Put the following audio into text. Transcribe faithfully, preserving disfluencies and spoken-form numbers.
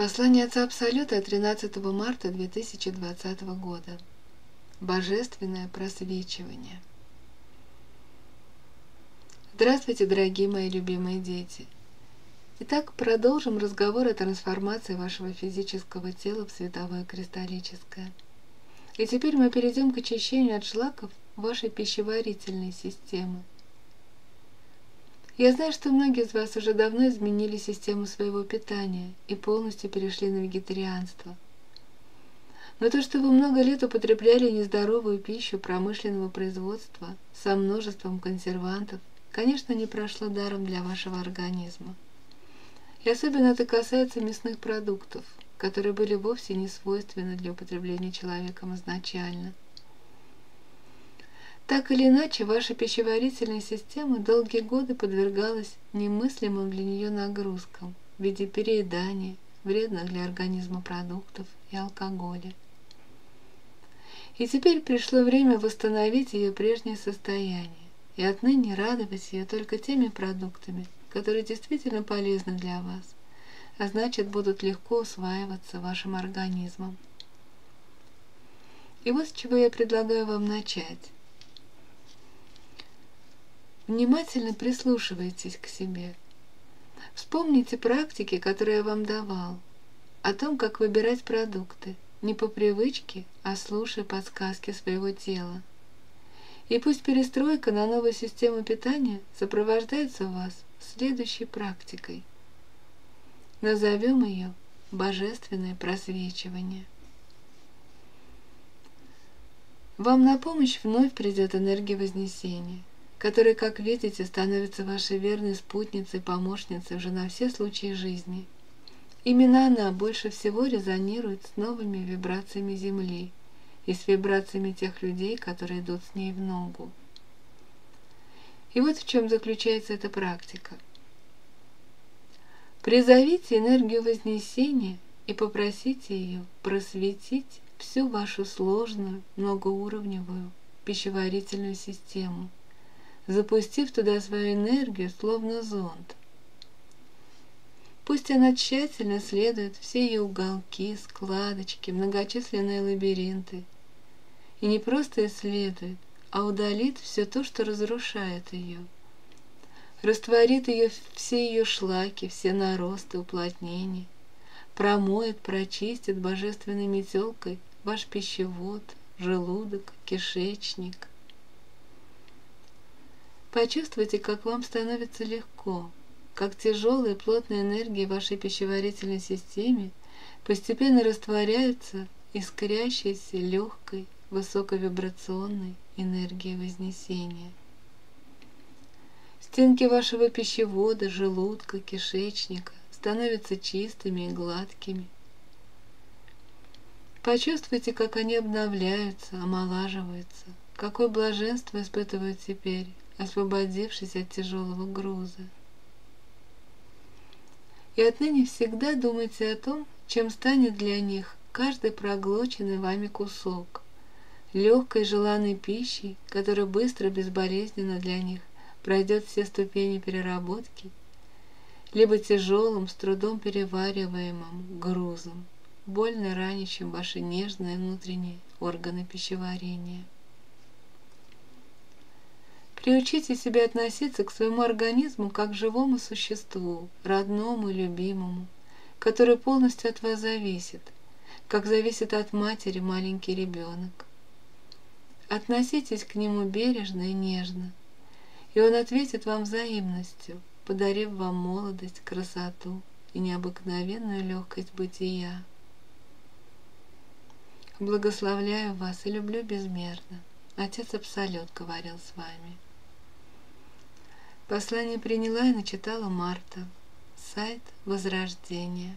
Послание Отца Абсолюта тринадцатого марта две тысячи двадцатого года. Божественное просвечивание. Здравствуйте, дорогие мои любимые дети! Итак, продолжим разговор о трансформации вашего физического тела в световое кристаллическое. И теперь мы перейдем к очищению от шлаков вашей пищеварительной системы. Я знаю, что многие из вас уже давно изменили систему своего питания и полностью перешли на вегетарианство. Но то, что вы много лет употребляли нездоровую пищу промышленного производства со множеством консервантов, конечно, не прошло даром для вашего организма. И особенно это касается мясных продуктов, которые были вовсе не свойственны для употребления человеком изначально. Так или иначе, ваша пищеварительная система долгие годы подвергалась немыслимым для нее нагрузкам в виде переедания, вредных для организма продуктов и алкоголя. И теперь пришло время восстановить ее прежнее состояние и отныне радовать ее только теми продуктами, которые действительно полезны для вас, а значит, будут легко усваиваться вашим организмом. И вот с чего я предлагаю вам начать. Внимательно прислушивайтесь к себе. Вспомните практики, которые я вам давал, о том, как выбирать продукты, не по привычке, а слушая подсказки своего тела. И пусть перестройка на новую систему питания сопровождается у вас следующей практикой. Назовем ее «Божественное просвечивание». Вам на помощь вновь придет энергия Вознесения, которая, как видите, становится вашей верной спутницей, помощницей уже на все случаи жизни. Именно она больше всего резонирует с новыми вибрациями Земли и с вибрациями тех людей, которые идут с ней в ногу. И вот в чем заключается эта практика. Призовите энергию Вознесения и попросите ее просветить всю вашу сложную, многоуровневую пищеварительную систему, запустив туда свою энергию, словно зонд. Пусть она тщательно следует все ее уголки, складочки, многочисленные лабиринты. И не просто исследует, а удалит все то, что разрушает ее. Растворит ее, все ее шлаки, все наросты, уплотнения. Промоет, прочистит божественной метелкой ваш пищевод, желудок, кишечник. Почувствуйте, как вам становится легко, как тяжелые плотные энергии вашей пищеварительной системы постепенно растворяются искрящейся легкой, высоковибрационной энергией Вознесения. Стенки вашего пищевода, желудка, кишечника становятся чистыми и гладкими. Почувствуйте, как они обновляются, омолаживаются, какое блаженство испытывают теперь, освободившись от тяжелого груза. И отныне всегда думайте о том, чем станет для них каждый проглоченный вами кусок, легкой желанной пищей, которая быстро, безболезненно для них пройдет все ступени переработки, либо тяжелым, с трудом перевариваемым грузом, больно ранящим ваши нежные внутренние органы пищеварения. Приучите себя относиться к своему организму как к живому существу, родному и любимому, который полностью от вас зависит, как зависит от матери маленький ребенок. Относитесь к нему бережно и нежно, и он ответит вам взаимностью, подарив вам молодость, красоту и необыкновенную легкость бытия. Благословляю вас и люблю безмерно. Отец Абсолют говорил с вами. Послание приняла и начитала Марта. Сайт Возрождение.